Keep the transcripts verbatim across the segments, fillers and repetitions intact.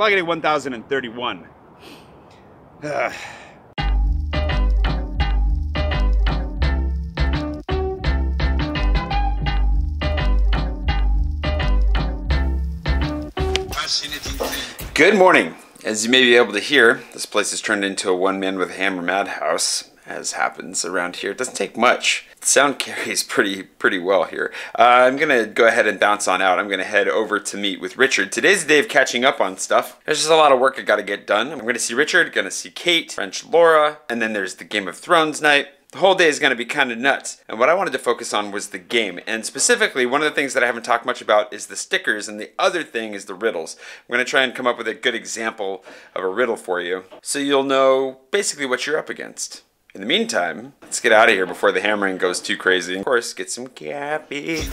clock it at one thousand thirty-one. Uh. Good morning. As you may be able to hear, this place has turned into a one-man with a hammer madhouse, as happens around here. It doesn't take much. The sound carries pretty pretty well here. Uh, I'm gonna go ahead and bounce on out. I'm gonna head over to meet with Richard. Today's the day of catching up on stuff. There's just a lot of work I gotta get done. I'm gonna see Richard, gonna see Kate, French Laura, and then there's the Game of Thrones night. The whole day is going to be kind of nuts, and what I wanted to focus on was the game, and specifically one of the things that I haven't talked much about is the stickers, and the other thing is the riddles. I'm going to try and come up with a good example of a riddle for you, so you'll know basically what you're up against. In the meantime, let's get out of here before the hammering goes too crazy. Of course, get some coffee.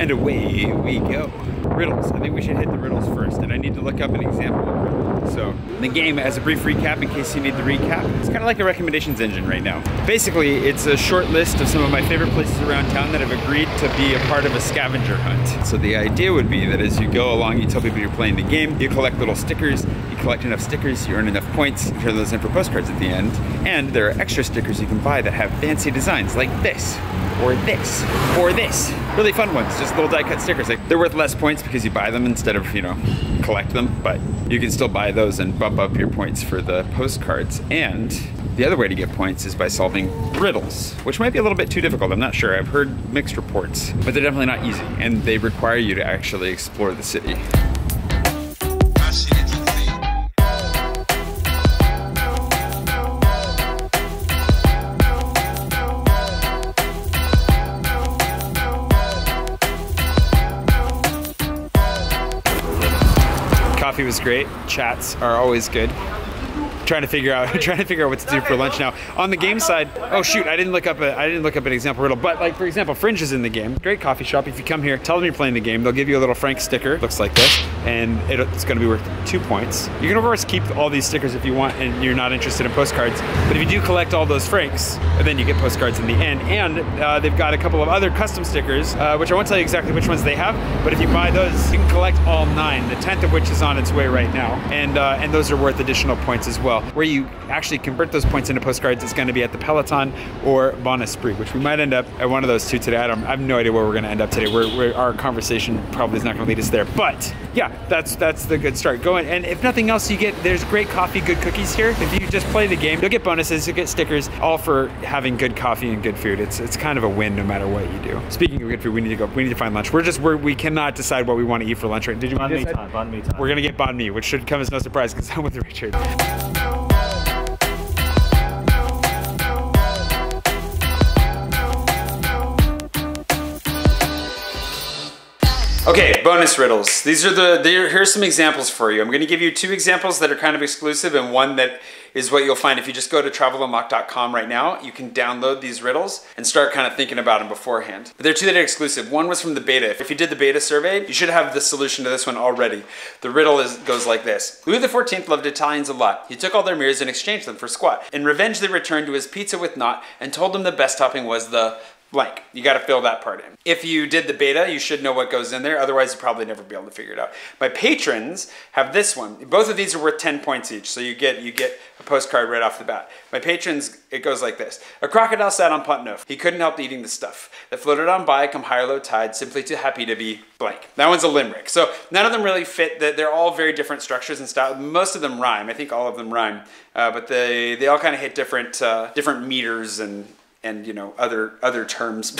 And away we go. Riddles. I think we should hit the riddles first, and I need to look up an example of riddles. So, the game, as a brief recap, in case you need the recap, it's kind of like a recommendations engine right now. Basically, it's a short list of some of my favorite places around town that have agreed to be a part of a scavenger hunt. So the idea would be that as you go along, you tell people you're playing the game, you collect little stickers, you collect enough stickers, you earn enough points, you turn those in for postcards at the end, and there are extra stickers you can buy that have fancy designs, like this, or this, or this. Really fun ones, just little die-cut stickers. Like, they're worth less points because you buy them instead of, you know, collect them, but you can still buy those and bump up your points for the postcards. And the other way to get points is by solving riddles, which might be a little bit too difficult, I'm not sure. I've heard mixed reports, but they're definitely not easy, and they require you to actually explore the city. Coffee was great. Chats are always good. Trying to figure out, trying to figure out what to do for lunch now. On the game side, oh shoot, I didn't look up a, I didn't look up an example riddle. But like for example, Fringe is in the game. Great coffee shop. If you come here, tell them you're playing the game. They'll give you a little Frank sticker. Looks like this, and it, it's going to be worth two points. You can of course keep all these stickers if you want, and you're not interested in postcards. But if you do collect all those Franks, then you get postcards in the end. And uh, they've got a couple of other custom stickers, uh, which I won't tell you exactly which ones they have. But if you buy those, you can collect all nine. The tenth of which is on its way right now, and uh, and those are worth additional points as well. Well, where you actually convert those points into postcards is going to be at the Peloton or Bon Esprit, which we might end up at one of those two today. I, don't, I have no idea where we're going to end up today. We're, we're, our conversation probably is not going to lead us there. But yeah, that's that's the good start. Go in, and if nothing else, you get there's great coffee, good cookies here. If you just play the game, you'll get bonuses, you'll get stickers, all for having good coffee and good food. It's it's kind of a win no matter what you do. Speaking of good food, we need to go. We need to find lunch. We're just we're, we cannot decide what we want to eat for lunch. Right? Did you want bon me? Time, bon me time. We're going to get banh mi, which should come as no surprise because I'm with Richard. Okay, bonus riddles. These are the, here's some examples for you. I'm gonna give you two examples that are kind of exclusive and one that is what you'll find if you just go to travel unlock dot com right now. You can download these riddles and start kind of thinking about them beforehand. But there are two that are exclusive. One was from the beta. If you did the beta survey, you should have the solution to this one already. The riddle is, goes like this. Louis the fourteenth loved Italians a lot. He took all their mirrors and exchanged them for squat. In revenge, they returned to his pizza with naught and told him the best topping was the blank. You gotta fill that part in. If you did the beta, you should know what goes in there, otherwise you'll probably never be able to figure it out. My patrons have this one. Both of these are worth ten points each, so you get you get a postcard right off the bat. My patrons, it goes like this. A crocodile sat on Pont Neuf. He couldn't help eating the stuff that floated on by, come high or low tide, simply too happy to be blank. That one's a limerick. So none of them really fit. They're all very different structures and style. Most of them rhyme. I think all of them rhyme, uh, but they, they all kind of hit different, uh, different meters and and you know, other other terms.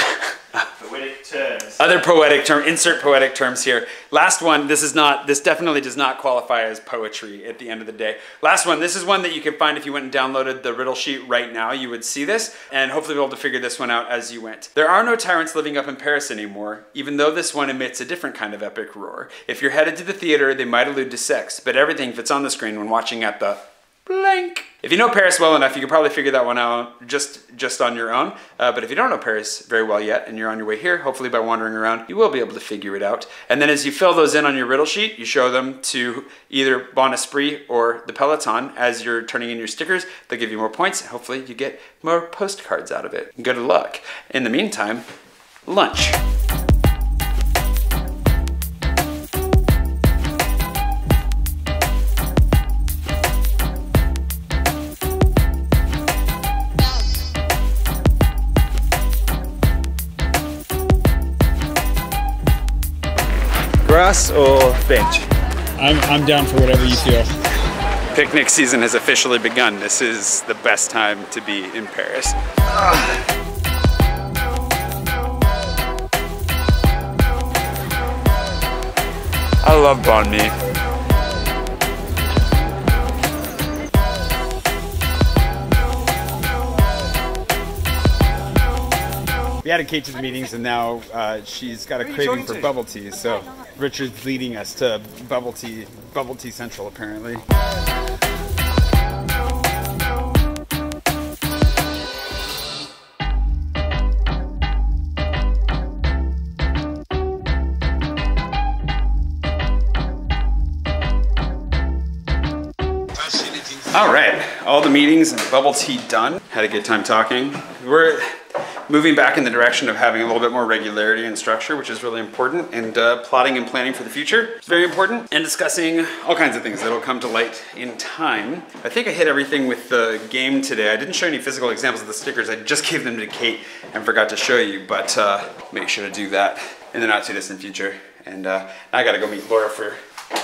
Poetic terms. Other poetic term, insert poetic terms here. Last one, this is not, this definitely does not qualify as poetry at the end of the day. Last one, this is one that you can find if you went and downloaded the riddle sheet right now, you would see this, and hopefully be able to figure this one out as you went. There are no tyrants living up in Paris anymore, even though this one emits a different kind of epic roar. If you're headed to the theater, they might allude to sex, but everything fits on the screen when watching at the Blank. If you know Paris well enough, you can probably figure that one out just, just on your own. Uh, but if you don't know Paris very well yet and you're on your way here, hopefully by wandering around, you will be able to figure it out. And then as you fill those in on your riddle sheet, you show them to either Bon Esprit or the Peloton. As you're turning in your stickers, they'll give you more points. And hopefully you get more postcards out of it. Good luck. In the meantime, lunch. Grass or bench? I'm, I'm down for whatever you feel. Picnic season has officially begun. This is the best time to be in Paris. Ugh. I love banh mi. We added Kate to the meetings and now uh, she's got a craving for bubble tea, so Richard's leading us to bubble tea, bubble tea central apparently. All right, all the meetings and bubble tea done. Had a good time talking. We're moving back in the direction of having a little bit more regularity and structure, which is really important, and uh, plotting and planning for the future is very important, and discussing all kinds of things that'll come to light in time. I think I hit everything with the game today. I didn't show any physical examples of the stickers. I just gave them to Kate and forgot to show you, but uh, make sure to do that in the not too distant future. And uh, I gotta go meet Laura for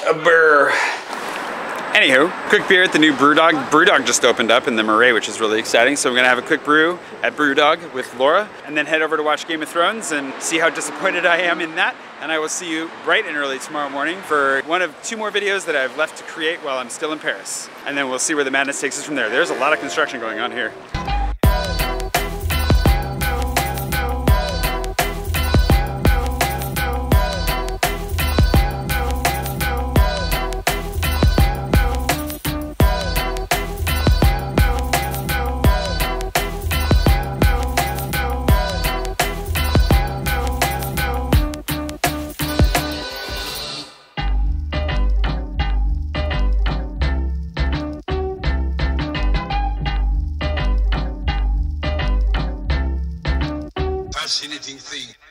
a burr. Anywho, quick beer at the new BrewDog. BrewDog just opened up in the Marais, which is really exciting. So we're gonna have a quick brew at BrewDog with Laura and then head over to watch Game of Thrones and see how disappointed I am in that. And I will see you bright and early tomorrow morning for one of two more videos that I've left to create while I'm still in Paris. And then we'll see where the madness takes us from there. There's a lot of construction going on here. Fascinating thing.